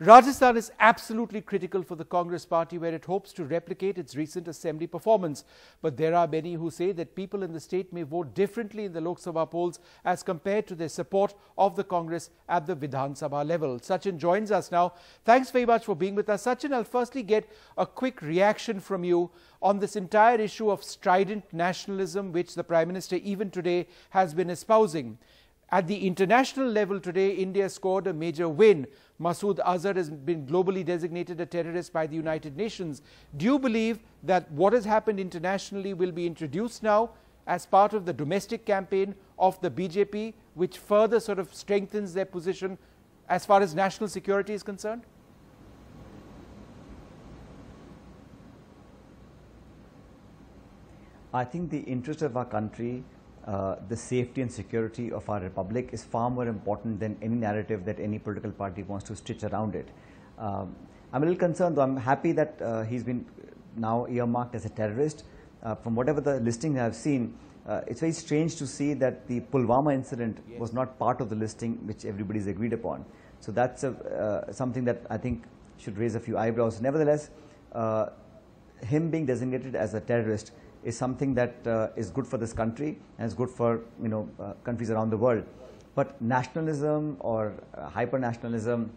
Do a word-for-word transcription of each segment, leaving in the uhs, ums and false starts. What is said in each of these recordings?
Rajasthan is absolutely critical for the Congress party, where it hopes to replicate its recent assembly performance. But there are many who say that people in the state may vote differently in the Lok Sabha polls as compared to their support of the Congress at the Vidhan Sabha level. Sachin joins us now. Thanks very much for being with us. Sachin, I'll firstly get a quick reaction from you on this entire issue of strident nationalism, which the Prime Minister even today has been espousing. At the international level today, India scored a major win. Masood Azhar has been globally designated a terrorist by the United Nations. Do you believe that what has happened internationally will be introduced now as part of the domestic campaign of the B J P, which further sort of strengthens their position as far as national security is concerned? I think the interest of our country, Uh, the safety and security of our republic is far more important than any narrative that any political party wants to stitch around it. Um, I'm a little concerned, though. I'm happy that uh, he's been now earmarked as a terrorist. Uh, from whatever the listing I've seen, uh, it's very strange to see that the Pulwama incident yes. was not part of the listing which everybody's agreed upon. So that's a, uh, something that I think should raise a few eyebrows. Nevertheless, uh, him being designated as a terrorist is something that uh, is good for this country and is good for you know uh, countries around the world. But nationalism or uh, hyper-nationalism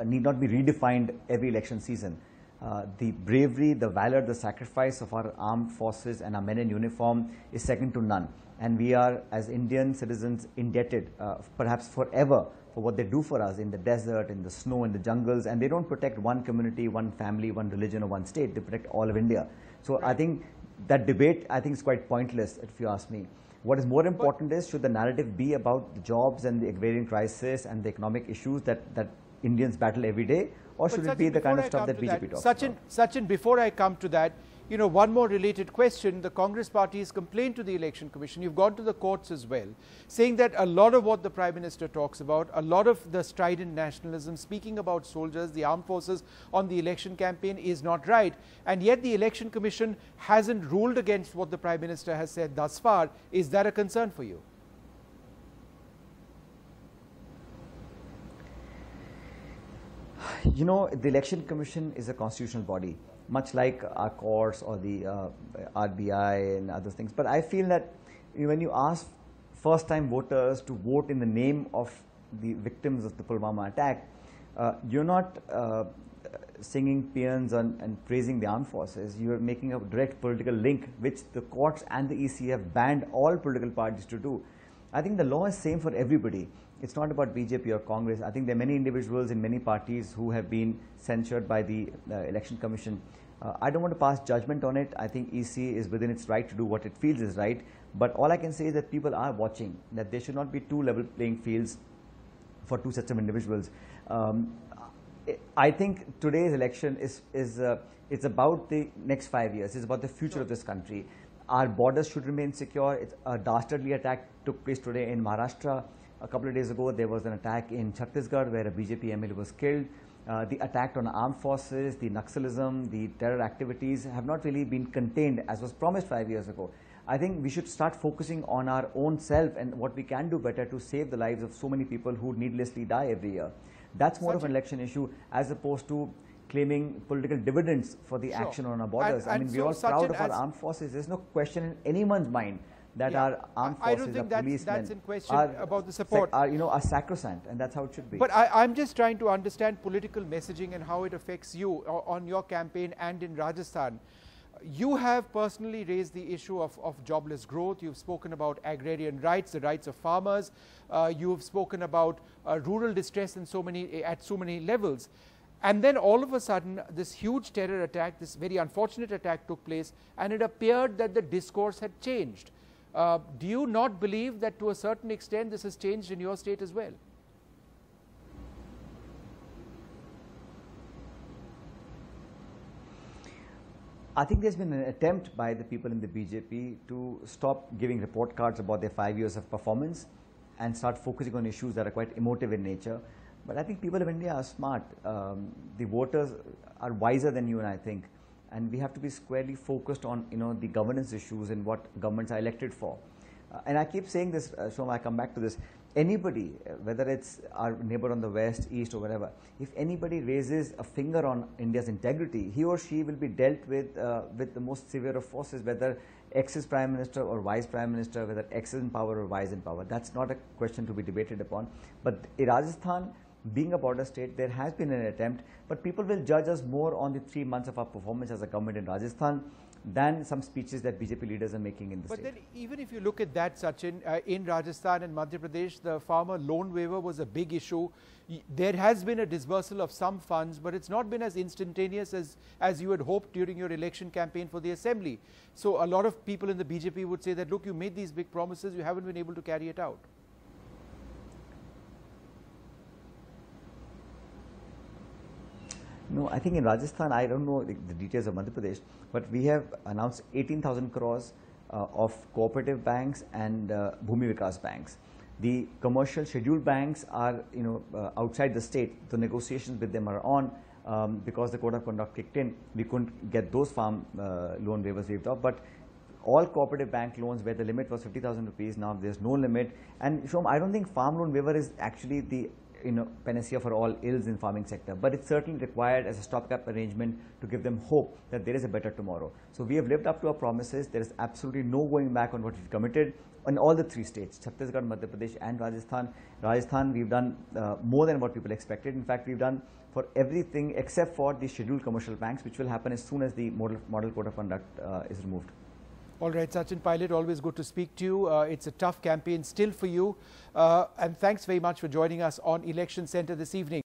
uh, need not be redefined every election season. Uh, the bravery, the valor, the sacrifice of our armed forces and our men in uniform is second to none. And we are, as Indian citizens, indebted uh, perhaps forever for what they do for us in the desert, in the snow, in the jungles. And they don't protect one community, one family, one religion or one state. They protect all of India. So I think that debate, I think, is quite pointless, if you ask me. What is more important is, should the narrative be about the jobs and the agrarian crisis and the economic issues that, that Indians battle every day? Or should it be the kind of stuff that B J P talks about? Sachin, before I come to that, you know, one more related question. The Congress party has complained to the Election Commission. You've gone to the courts as well, saying that a lot of what the Prime Minister talks about, a lot of the strident nationalism, speaking about soldiers, the armed forces on the election campaign is not right. And yet the Election Commission hasn't ruled against what the Prime Minister has said thus far. Is that a concern for you? You know, the Election Commission is a constitutional body, much like our courts or the uh, R B I and other things. But I feel that when you ask first-time voters to vote in the name of the victims of the Pulwama attack, uh, you're not uh, singing paeans and, and praising the armed forces. You're making a direct political link, which the courts and the E C have banned all political parties to do. I think the law is same for everybody. It's not about B J P or Congress. I think there are many individuals in many parties who have been censured by the uh, Election Commission. Uh, I don't want to pass judgment on it. I think E C is within its right to do what it feels is right. But all I can say is that people are watching, that there should not be two level playing fields for two sets of individuals. Um, I think today's election is, is uh, it's about the next five years. It's about the future sure. of this country. Our borders should remain secure. It's a dastardly attack took place today in Maharashtra. A couple of days ago, there was an attack in Chhattisgarh where a B J P M L A was killed. Uh, the attack on armed forces, the Naxalism, the terror activities have not really been contained as was promised five years ago. I think we should start focusing on our own self and what we can do better to save the lives of so many people who needlessly die every year. That's more Such of an election issue as opposed to claiming political dividends for the sure. action on our borders. And, and I mean, so we're all proud of our armed forces. There's no question in anyone's mind that yeah. our armed forces, I don't think our policemen, that's in question are, about the support. Are, you know, are sacrosanct, and that's how it should be. But I, I'm just trying to understand political messaging and how it affects you on your campaign and in Rajasthan. You have personally raised the issue of, of jobless growth. You've spoken about agrarian rights, the rights of farmers. Uh, you've spoken about uh, rural distress in so many, at so many levels. And then all of a sudden, this huge terror attack, this very unfortunate attack took place, and it appeared that the discourse had changed. Uh, do you not believe that to a certain extent this has changed in your state as well? I think there's been an attempt by the people in the B J P to stop giving report cards about their five years of performance and start focusing on issues that are quite emotive in nature. But I think people of India are smart. Um, the voters are wiser than you and I think. And we have to be squarely focused on, you know, the governance issues and what governments are elected for. Uh, and I keep saying this, uh, so I come back to this. anybody, whether it's our neighbor on the west, east or wherever, if anybody raises a finger on India's integrity, he or she will be dealt with uh, with the most severe of forces, whether ex is prime minister or vice prime minister, whether ex is in power or vice in power. That's not a question to be debated upon. But in Rajasthan, being a border state, there has been an attempt, but people will judge us more on the three months of our performance as a government in Rajasthan than some speeches that B J P leaders are making in the state. But then even if you look at that, Sachin, uh, in Rajasthan and Madhya Pradesh, the farmer loan waiver was a big issue. There has been a disbursal of some funds, but it's not been as instantaneous as, as you had hoped during your election campaign for the assembly. So a lot of people in the B J P would say that, look, you made these big promises, you haven't been able to carry it out. No, I think in Rajasthan, I don't know the, the details of Madhya Pradesh, but we have announced eighteen thousand crores uh, of cooperative banks and uh, Bhumi Vikas banks. The commercial scheduled banks are, you know, uh, outside the state. The negotiations with them are on um, because the code of conduct kicked in. We couldn't get those farm uh, loan waivers waived off, but all cooperative bank loans where the limit was fifty thousand rupees, now there's no limit. And Shom, I don't think farm loan waiver is actually the you know, panacea for all ills in farming sector, but it's certainly required as a stopgap arrangement to give them hope that there is a better tomorrow. So we have lived up to our promises. There is absolutely no going back on what we've committed in all the three states, Chhattisgarh, Madhya Pradesh and Rajasthan. Rajasthan, we've done uh, more than what people expected. In fact, we've done for everything except for the scheduled commercial banks, which will happen as soon as the model, model code of conduct uh, is removed. All right, Sachin Pilot, always good to speak to you. Uh, it's a tough campaign still for you. Uh, and thanks very much for joining us on Election Centre this evening.